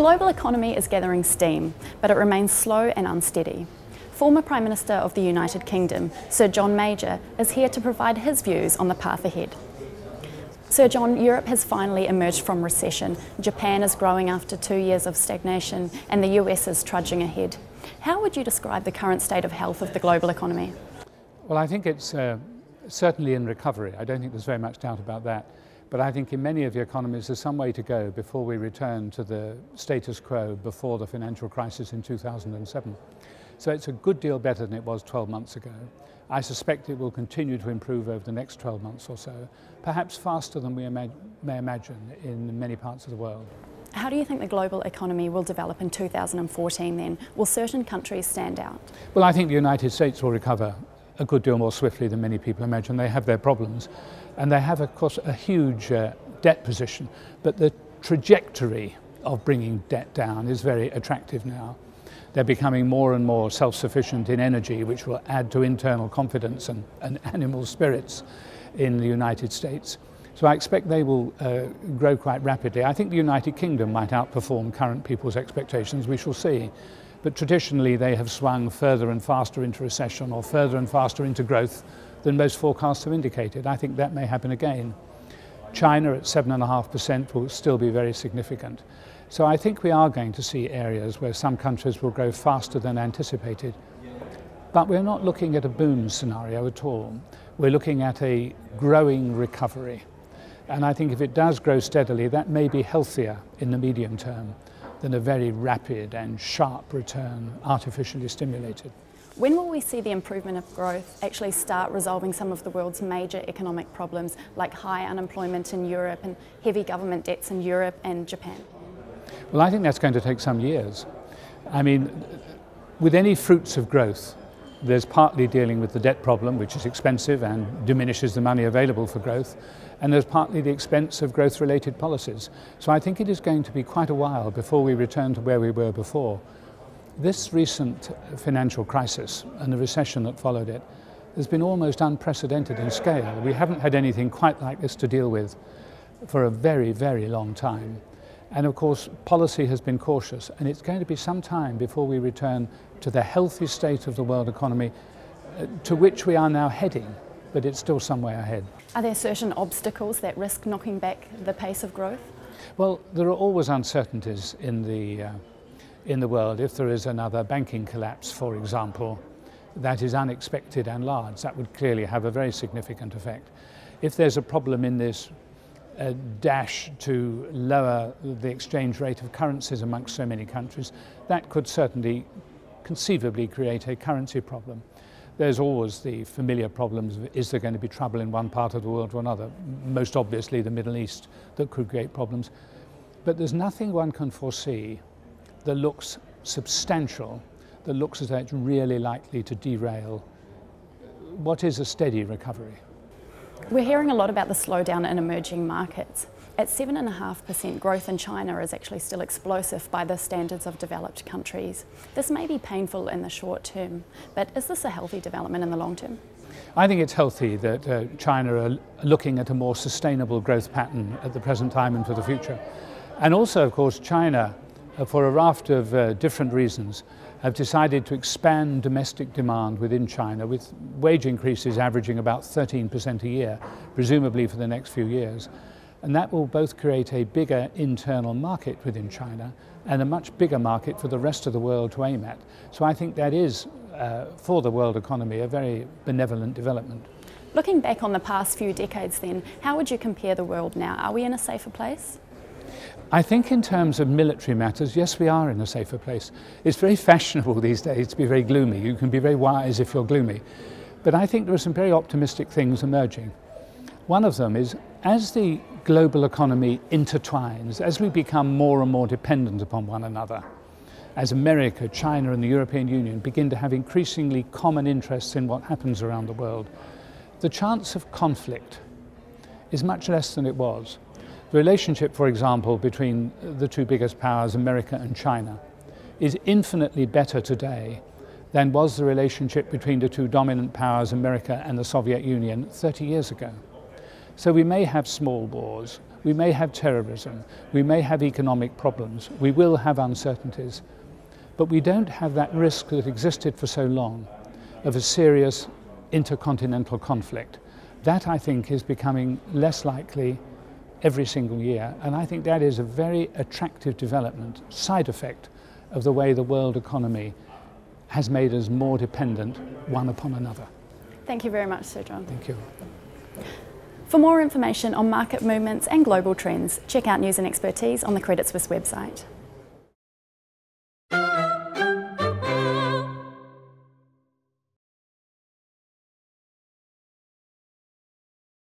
global economy is gathering steam, but it remains slow and unsteady. Former Prime Minister of the United Kingdom, Sir John Major, is here to provide his views on the path ahead. Sir John, Europe has finally emerged from recession. Japan is growing after 2 years of stagnation, and the US is trudging ahead. How would you describe the current state of health of the global economy? Well, I think it's certainly in recovery. I don't think there's very much doubt about that. But I think in many of the economies there's some way to go before we return to the status quo before the financial crisis in 2007. So it's a good deal better than it was 12 months ago. I suspect it will continue to improve over the next 12 months or so, perhaps faster than we may imagine in many parts of the world. How do you think the global economy will develop in 2014 then? Will certain countries stand out? Well, I think the United States will recover a good deal more swiftly than many people imagine. They have their problems, and they have, of course, a huge debt position, but the trajectory of bringing debt down is very attractive now. They're becoming more and more self-sufficient in energy, which will add to internal confidence and animal spirits in the United States. So I expect they will grow quite rapidly. I think the United Kingdom might outperform current people's expectations, we shall see. But traditionally they have swung further and faster into recession or further and faster into growth than most forecasts have indicated. I think that may happen again. China at 7.5% will still be very significant. So I think we are going to see areas where some countries will grow faster than anticipated. But we're not looking at a boom scenario at all. We're looking at a growing recovery. And I think if it does grow steadily, that may be healthier in the medium term than a very rapid and sharp return artificially stimulated. When will we see the improvement of growth actually start resolving some of the world's major economic problems, like high unemployment in Europe and heavy government debts in Europe and Japan? Well, I think that's going to take some years. I mean, with any fruits of growth, there's partly dealing with the debt problem, which is expensive and diminishes the money available for growth, and there's partly the expense of growth-related policies. So I think it is going to be quite a while before we return to where we were before. This recent financial crisis and the recession that followed it has been almost unprecedented in scale. We haven't had anything quite like this to deal with for a very, very long time. And of course, policy has been cautious, and it's going to be some time before we return to the healthy state of the world economy to which we are now heading, but it's still some way ahead. Are there certain obstacles that risk knocking back the pace of growth? Well, there are always uncertainties in the world. If there is another banking collapse, for example, that is unexpected and large, that would clearly have a very significant effect. If there's a problem in this a dash to lower the exchange rate of currencies amongst so many countries, that could certainly conceivably create a currency problem. There's always the familiar problems of, is there going to be trouble in one part of the world or another, most obviously the Middle East, that could create problems. But there's nothing one can foresee that looks substantial, that looks as though it's really likely to derail what is a steady recovery. We're hearing a lot about the slowdown in emerging markets. At 7.5%, growth in China is actually still explosive by the standards of developed countries. This may be painful in the short term, but is this a healthy development in the long term? I think it's healthy that China are looking at a more sustainable growth pattern at the present time and for the future. And also, of course, China, for a raft of different reasons, have decided to expand domestic demand within China, with wage increases averaging about 13% a year, presumably for the next few years. And that will both create a bigger internal market within China and a much bigger market for the rest of the world to aim at. So I think that is, for the world economy, a very benevolent development. Looking back on the past few decades then, how would you compare the world now? Are we in a safer place? I think in terms of military matters, yes, we are in a safer place. It's very fashionable these days to be very gloomy. You can be very wise if you're gloomy. But I think there are some very optimistic things emerging. One of them is, as the global economy intertwines, as we become more and more dependent upon one another, as America, China and the European Union begin to have increasingly common interests in what happens around the world, the chance of conflict is much less than it was. The relationship, for example, between the two biggest powers, America and China, is infinitely better today than was the relationship between the two dominant powers, America and the Soviet Union, 30 years ago. So we may have small wars, We may have terrorism, we may have economic problems, we will have uncertainties, but we don't have that risk that existed for so long of a serious intercontinental conflict. That, I think, is becoming less likely every single year, and I think that is a very attractive development, side effect of the way the world economy has made us more dependent one upon another. Thank you very much, Sir John. Thank you. For more information on market movements and global trends, check out News and Expertise on the Credit Suisse website.